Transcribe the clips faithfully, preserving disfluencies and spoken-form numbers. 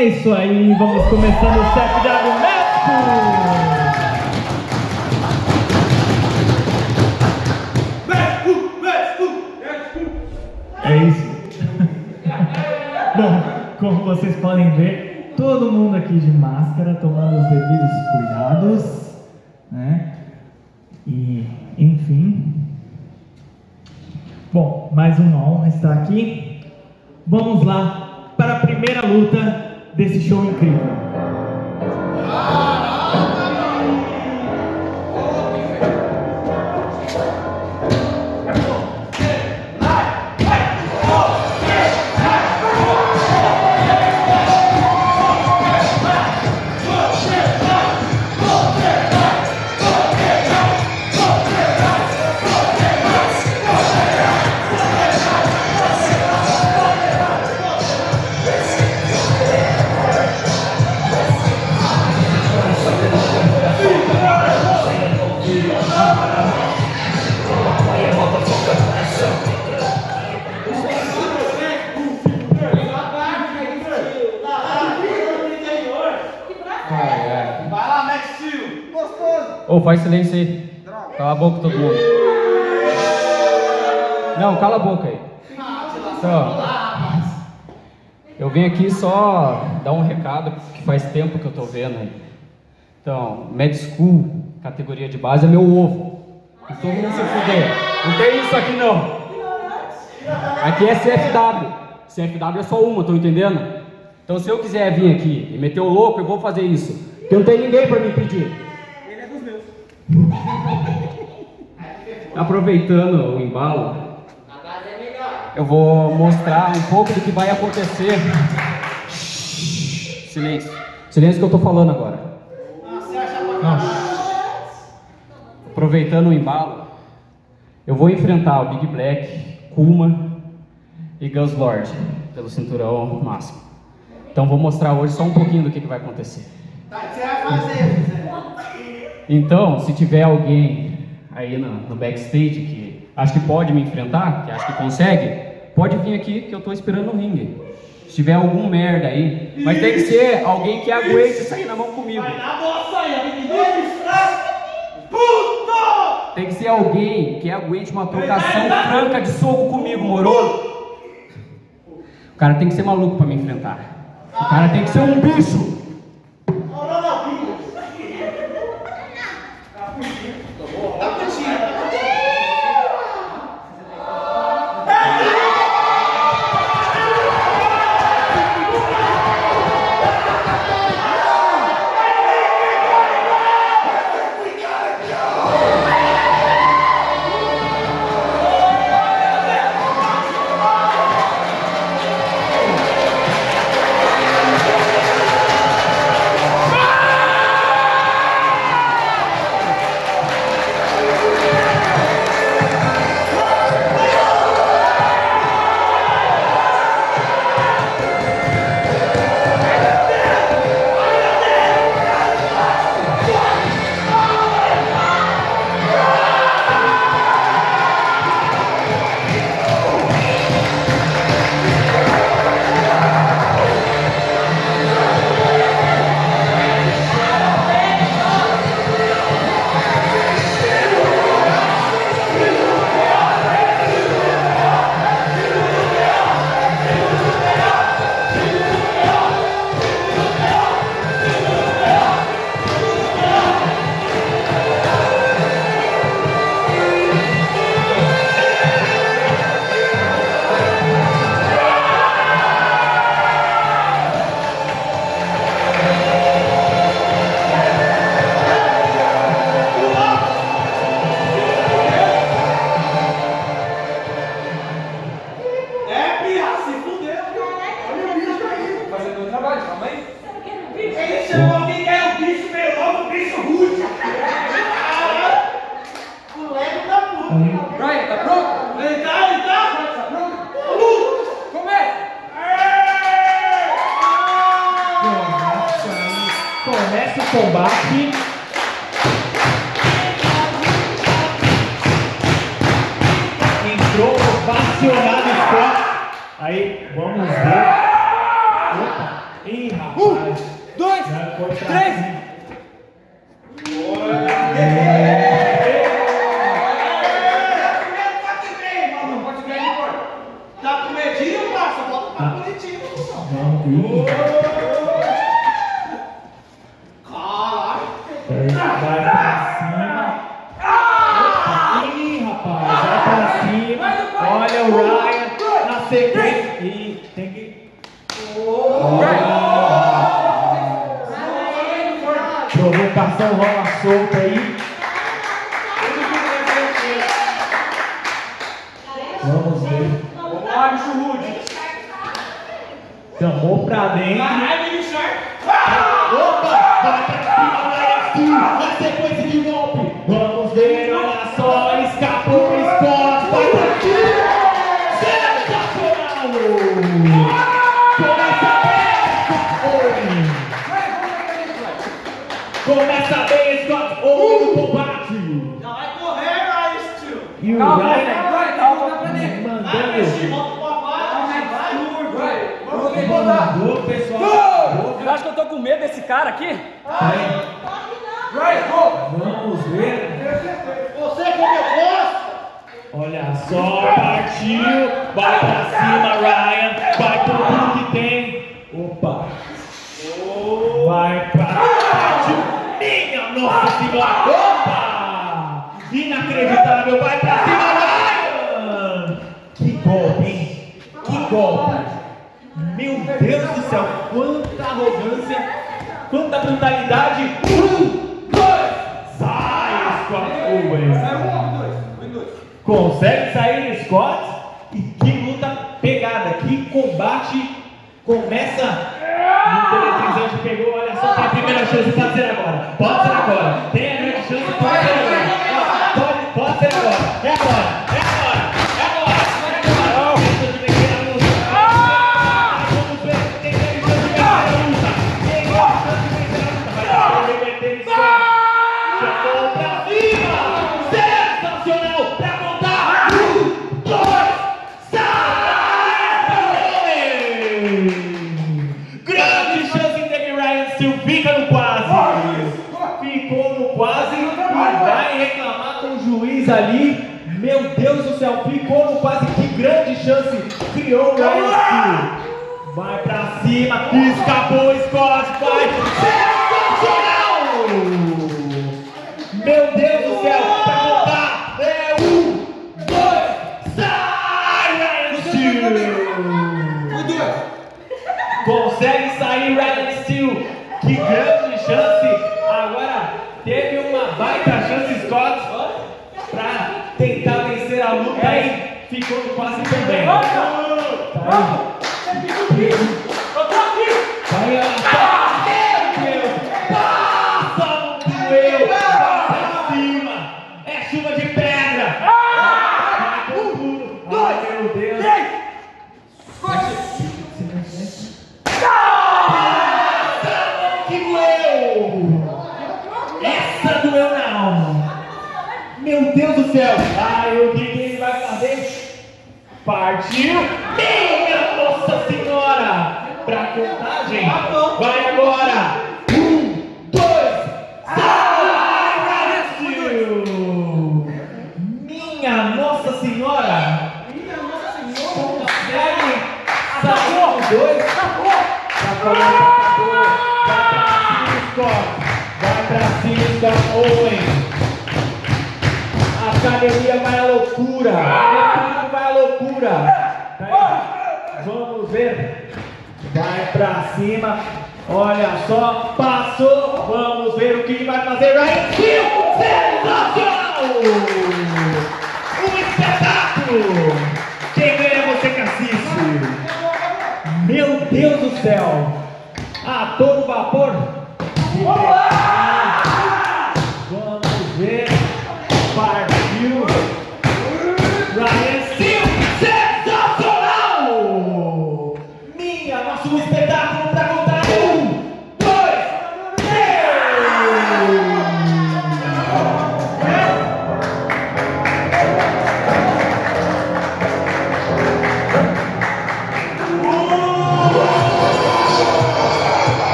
É isso aí, vamos começando o C F W Madschool! Madschool! É isso. Bom, como vocês podem ver, todo mundo aqui de máscara, tomando os devidos cuidados, né? E, enfim. Bom, mais uma honra estar aqui. Vamos lá para a primeira luta desse show incrível. Ô, faz silêncio aí. Cala a boca, todo mundo. Não, cala a boca aí. Então, eu vim aqui só dar um recado, que faz tempo que eu tô vendo aí. Então, Madschool, categoria de base, é meu ovo. E todo mundo se fuder. Não tem isso aqui, não. Aqui é C F W. C F W é só uma, estão entendendo? Então, se eu quiser vir aqui e meter o louco, eu vou fazer isso. Porque não tem ninguém pra me impedir. Aproveitando o embalo, eu vou mostrar um pouco do que vai acontecer. Silêncio. Silêncio que eu tô falando agora. Nossa. Aproveitando o embalo, eu vou enfrentar o Big Black, Kuma e Guns Lord pelo cinturão máximo. Então vou mostrar hoje só um pouquinho do que, que vai acontecer. Tá, você vai fazer. Então, se tiver alguém aí no, no backstage que acha que pode me enfrentar, que acha que consegue, pode vir aqui que eu tô esperando no ringue. Se tiver algum merda aí, mas tem que ser alguém que aguente sair na mão comigo. Tem que ser alguém que aguente uma trocação franca de soco comigo, moro? O cara tem que ser maluco pra me enfrentar. O cara tem que ser um bicho. Começa o combate. Entrou o passionado Scott. Aí, vamos ver. Opa. Ih, rapaz. Um, dois, três. Provocação rola solta aí. Vamos ver. Chamou pra dentro. Opa! Vai pra cima, vai pra cima. Na sequência de golpe. Vamos ver, olha só. Escapou o Scott. Vai pra cima. Sensacional! Começa bem, Scott, ou o combate! Já vai correr, Ryan Steel! E o Ryan mandando! Vai, pessoal! Eu acho que eu tô com medo desse cara aqui! Vamos ver! Você como eu. Olha só, partiu! Vai pra cima, Ryan! Vai tudo que tem! Opa! Vai pra... Nossa Senhora! Opa! Inacreditável! Vai pra cima, Ryan! Que golpe, hein? Que golpe! Meu Deus do céu! Quanta arrogância! Quanta brutalidade! Um, dois! Sai, Scott! Owen! Dois. Consegue sair, Scott? E que luta pegada! Que combate! Começa! O teletrizante pegou, olha só, tem a primeira chance, pode ser agora, pode ser agora, tem a primeira chance, pode ser agora, pode, pode ser agora, é agora, é agora, é agora, é agora, tenta de vencer a luta, tem a chance de vencer a luta, tem a chance de vencer a luta, vai reverter isso, chamou pra cima, sensacional, pra contar, um, dois, sai, fica no quase, ficou no quase e vai reclamar com o juiz ali. Meu Deus do céu, ficou no quase, que grande chance criou o Ryan Steel. Vai pra cima, escapou o Scott, vai, sensacional! Meu Deus do céu, pra contar, é um, dois, sai, Ryan Steel! Consegue sair, Ryan Steel! Que grande chance! Agora teve uma baita chance, Scott, pra tentar vencer a luta e ficou no quase também. Tá aí. Vai, olha só! Meu Deus! Passa no meu! Passa pra cima! É chuva de pedra! Vai com tudo! Ai, meu Deus! Meu Deus do céu! Ai, o que ele vai fazer? Partiu! Minha Nossa Senhora! Pra contagem! Vai agora! Um, dois, sai! Minha Nossa Senhora! Minha Nossa Senhora! Consegue sair com dois! Acabou! Acabou! Vai pra cima, Scott! Vai pra cima, Owen! A academia vai à loucura! A academia vai à loucura! Tá, vamos ver! Vai pra cima! Olha só! Passou! Vamos ver o que ele vai fazer! Ryan Steel! Sensacional! Um espetáculo! Quem ganha é você que assiste! Meu Deus do céu! A todo vapor! Vamos ver! Partiu! Ryan Steel, sensacional! Minha, nosso espetáculo pra contar! Um, dois, três!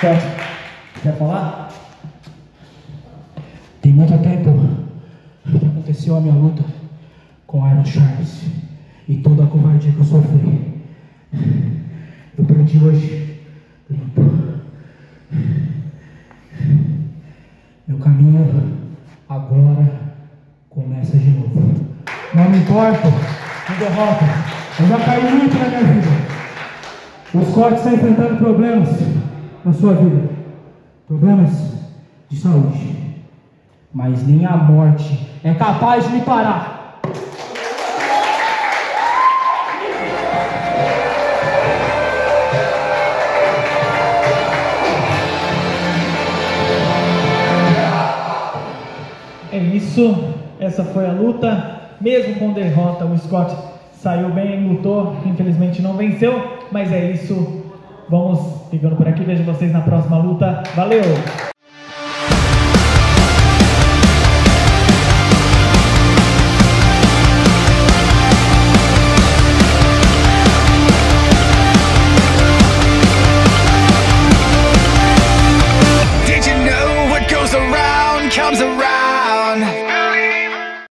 Scott, quer falar? Tem muito tempo que aconteceu a minha luta com Iron Charles e toda a covardia que eu sofri. Eu perdi hoje limpo. Meu caminho agora começa de novo. Não me importo, me derrota. Eu já caí muito na minha vida. O Scott está enfrentando problemas na sua vida. Problemas de saúde. Mas nem a morte é capaz de me parar. É isso, essa foi a luta. Mesmo com derrota, o Scott saiu bem, lutou, infelizmente não venceu, mas é isso. Vamos ficando por aqui, vejo vocês na próxima luta. Valeu! Comes around.